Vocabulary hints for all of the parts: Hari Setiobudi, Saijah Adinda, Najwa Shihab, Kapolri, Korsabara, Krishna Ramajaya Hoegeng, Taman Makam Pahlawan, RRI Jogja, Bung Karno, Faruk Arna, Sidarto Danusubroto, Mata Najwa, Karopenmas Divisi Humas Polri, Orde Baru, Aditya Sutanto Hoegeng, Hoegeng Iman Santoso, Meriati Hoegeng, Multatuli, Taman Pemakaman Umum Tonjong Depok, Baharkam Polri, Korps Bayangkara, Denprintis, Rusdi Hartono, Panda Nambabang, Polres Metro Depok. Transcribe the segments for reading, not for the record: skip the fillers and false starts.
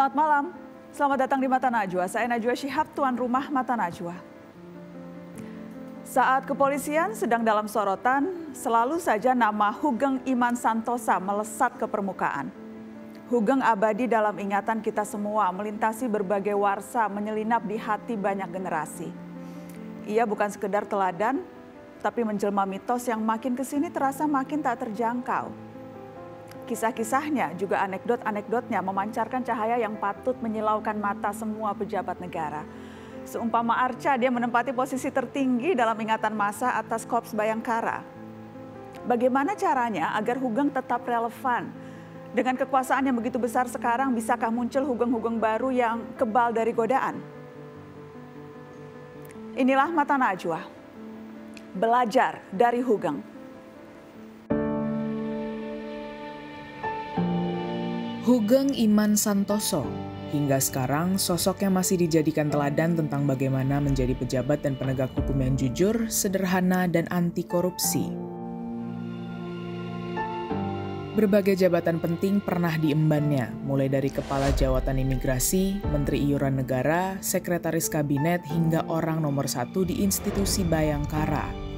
Selamat malam, selamat datang di Mata Najwa. Saya Najwa Shihab, tuan rumah Mata Najwa. Saat kepolisian sedang dalam sorotan, selalu saja nama Hoegeng Iman Santoso melesat ke permukaan. Hoegeng abadi dalam ingatan kita semua, melintasi berbagai warsa, menyelinap di hati banyak generasi. Ia bukan sekedar teladan, tapi menjelma mitos yang makin kesini terasa makin tak terjangkau. Kisah-kisahnya juga anekdot-anekdotnya memancarkan cahaya yang patut menyilaukan mata semua pejabat negara. Seumpama arca, dia menempati posisi tertinggi dalam ingatan massa atas Korps Bayangkara. Bagaimana caranya agar Hoegeng tetap relevan? Dengan kekuasaan yang begitu besar sekarang, bisakah muncul Hoegeng-Hoegeng baru yang kebal dari godaan? Inilah Mata Najwa, belajar dari Hoegeng. Hoegeng Iman Santoso, hingga sekarang sosoknya masih dijadikan teladan tentang bagaimana menjadi pejabat dan penegak hukum yang jujur, sederhana, dan anti korupsi. Berbagai jabatan penting pernah diembannya, mulai dari Kepala Jawatan Imigrasi, Menteri Iuran Negara, Sekretaris Kabinet, hingga orang nomor satu di institusi Bayangkara.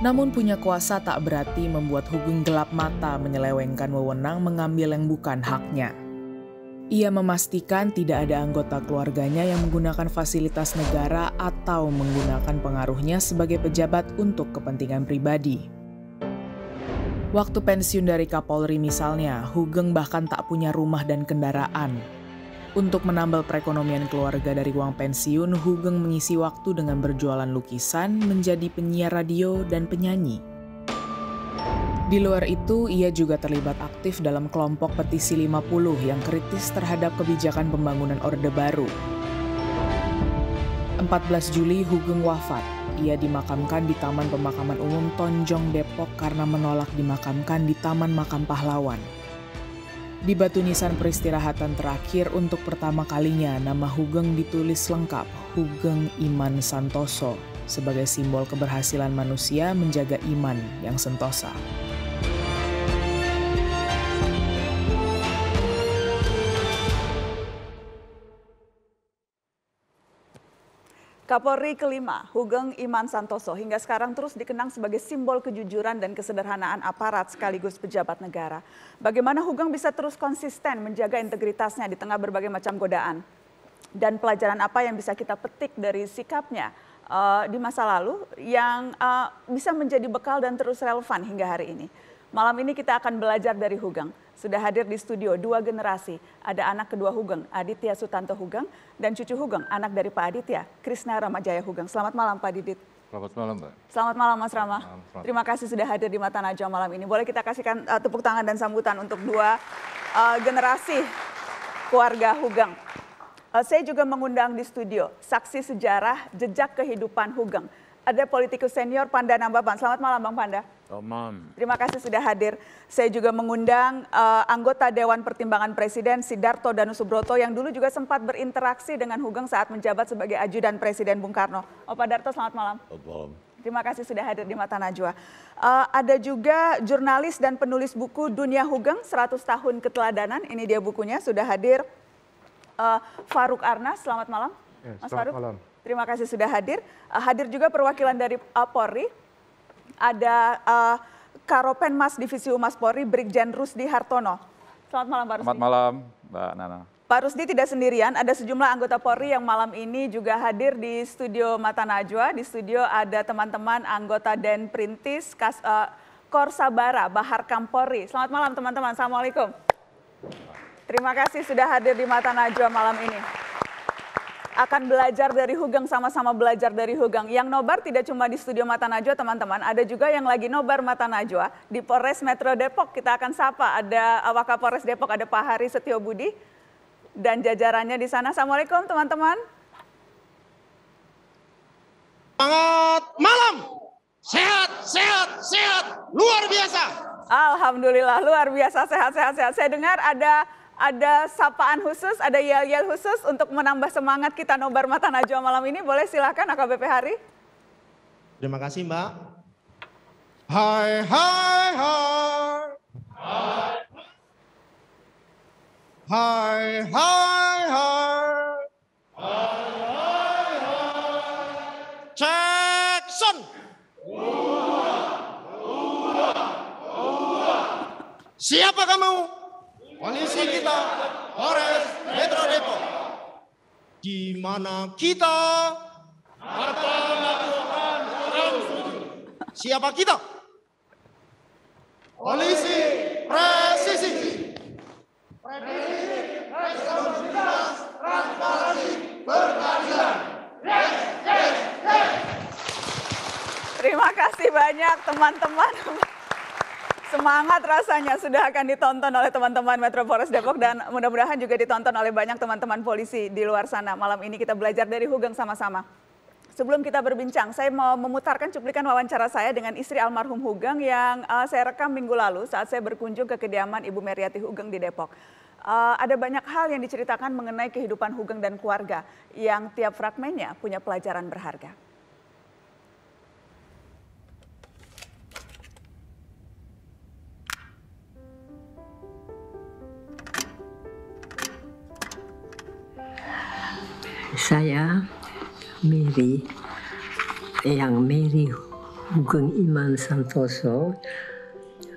Namun punya kuasa tak berarti membuat Hoegeng gelap mata menyelewengkan wewenang mengambil yang bukan haknya. Ia memastikan tidak ada anggota keluarganya yang menggunakan fasilitas negara atau menggunakan pengaruhnya sebagai pejabat untuk kepentingan pribadi. Waktu pensiun dari Kapolri misalnya, Hoegeng bahkan tak punya rumah dan kendaraan. Untuk menambal perekonomian keluarga dari uang pensiun, Hoegeng mengisi waktu dengan berjualan lukisan, menjadi penyiar radio, dan penyanyi. Di luar itu, ia juga terlibat aktif dalam kelompok petisi 50 yang kritis terhadap kebijakan pembangunan Orde Baru. 14 Juli, Hoegeng wafat. Ia dimakamkan di Taman Pemakaman Umum Tonjong Depok karena menolak dimakamkan di Taman Makam Pahlawan. Di batu nisan peristirahatan terakhir untuk pertama kalinya, nama Hoegeng ditulis lengkap, Hoegeng Iman Santoso, sebagai simbol keberhasilan manusia menjaga iman yang sentosa. Kapolri kelima, Hoegeng Iman Santoso, hingga sekarang terus dikenang sebagai simbol kejujuran dan kesederhanaan aparat sekaligus pejabat negara. Bagaimana Hoegeng bisa terus konsisten menjaga integritasnya di tengah berbagai macam godaan? Dan pelajaran apa yang bisa kita petik dari sikapnya di masa lalu yang bisa menjadi bekal dan terus relevan hingga hari ini? Malam ini kita akan belajar dari Hoegeng. Sudah hadir di studio dua generasi, ada anak kedua Hoegeng, Aditya Sutanto Hoegeng, dan cucu Hoegeng, anak dari Pak Aditya, Krishna Ramajaya Hoegeng. Selamat malam Pak Didit. Selamat malam Mbak. Selamat malam Mas Rama. Terima kasih sudah hadir di Mata Najwa malam ini. Boleh kita kasihkan tepuk tangan dan sambutan untuk dua generasi keluarga Hoegeng. Saya juga mengundang di studio saksi sejarah jejak kehidupan Hoegeng. Ada politikus senior Panda Nambabang. Selamat malam Bang Panda. Terima kasih sudah hadir. Saya juga mengundang anggota Dewan Pertimbangan Presiden Sidarto Danusubroto yang dulu juga sempat berinteraksi dengan Hoegeng saat menjabat sebagai ajudan Presiden Bung Karno. Pak Darto, selamat malam. Terima kasih sudah hadir di Mata Najwa. Ada juga jurnalis dan penulis buku Dunia Hoegeng 100 Tahun Keteladanan. Ini dia bukunya, sudah hadir. Faruk Arna, selamat malam. Mas Faruk. Malam. Terima kasih sudah hadir. Hadir juga perwakilan dari Polri. Ada Karopenmas Divisi Humas Polri, Brigjen Rusdi Hartono. Selamat malam Pak Rusdi. Selamat malam Mbak Nana. Pak Rusdi tidak sendirian, ada sejumlah anggota Polri yang malam ini juga hadir di studio Mata Najwa. Di studio ada teman-teman anggota Denprintis, Korsabara, Baharkam Polri. Selamat malam teman-teman, Assalamualaikum. Terima kasih sudah hadir di Mata Najwa malam ini. Akan belajar dari Hoegeng, sama-sama belajar dari Hoegeng. Yang nobar tidak cuma di studio Mata Najwa teman-teman, ada juga yang lagi nobar Mata Najwa di Polres Metro Depok. Kita akan sapa, ada Wakapolres Depok, ada Pak Hari Setiobudi dan jajarannya di sana. Assalamualaikum teman-teman. Selamat malam, sehat, sehat, sehat, luar biasa. Alhamdulillah, luar biasa, sehat, sehat, sehat. Saya dengar ada sapaan khusus, ada yel-yel khusus untuk menambah semangat kita nobar Mata Najwa malam ini. Boleh silakan AKBP Hari. Terima kasih Mbak. Hai hai hai. Hai. Hai, hai, hai. Hai, hai, hai. Jackson. Uang. Siapa kamu? Polisi kita, Polres Metro Depok. Di mana kita? Akan melakukan perang sujud. Siapa kita? Polisi presisi. Presisi, resolusitas, transparansi, berkeadilan. Yes, yes, yes. Terima kasih banyak teman-teman. Semangat rasanya sudah akan ditonton oleh teman-teman Metro Polres Depok dan mudah-mudahan juga ditonton oleh banyak teman-teman polisi di luar sana. Malam ini kita belajar dari Hoegeng sama-sama. Sebelum kita berbincang, saya mau memutarkan cuplikan wawancara saya dengan istri almarhum Hoegeng yang saya rekam minggu lalu saat saya berkunjung ke kediaman Ibu Meriati Hoegeng di Depok. Ada banyak hal yang diceritakan mengenai kehidupan Hoegeng dan keluarga yang tiap fragmennya punya pelajaran berharga. Saya Meri Hoegeng Iman Santoso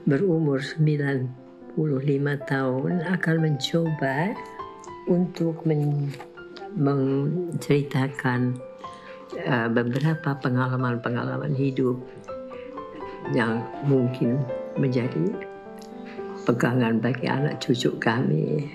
berumur 95 tahun akan mencoba untuk menceritakan beberapa pengalaman-pengalaman hidup yang mungkin menjadi pegangan bagi anak cucu kami.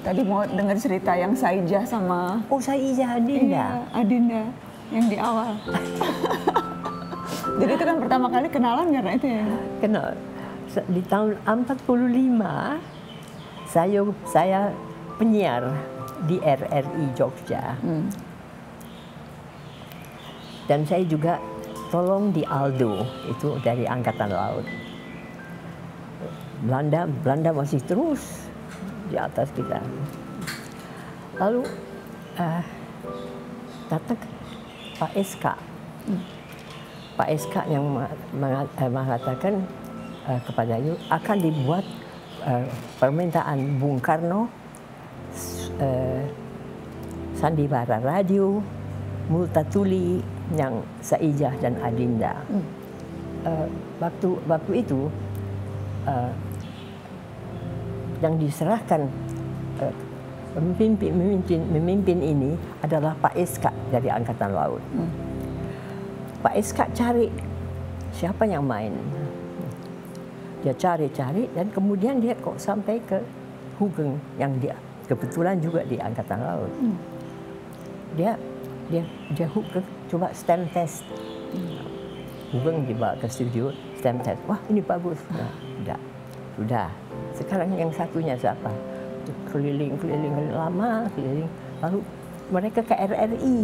Tadi mau dengar cerita yang Saijah sama... Oh, Saijah Adinda. Iya, Adinda yang di awal. Jadi itu kan pertama kali kenalan karena itu ya? Kenal. Di tahun 45 saya penyiar di RRI Jogja. Dan saya juga tolong di Aldo, itu dari Angkatan Laut. Belanda masih terus di atas kita. Lalu datang Pak SK. Pak SK yang mengatakan kepada Yu akan dibuat permintaan Bung Karno sandiwara radio Multatuli yang Saijah dan Adinda. Waktu itu yang diserahkan memimpin ini adalah Pak SK dari Angkatan Laut. Pak SK cari siapa yang main. Dia cari dan kemudian dia kok sampai ke Hoegeng yang dia kebetulan juga di Angkatan Laut. Dia Hoegeng coba stem test. Hoegeng dibawa ke studio stem test. Wah, ini bagus. Nah, sudah. Sekarang yang satunya siapa? Keliling lama, lalu mereka ke RRI.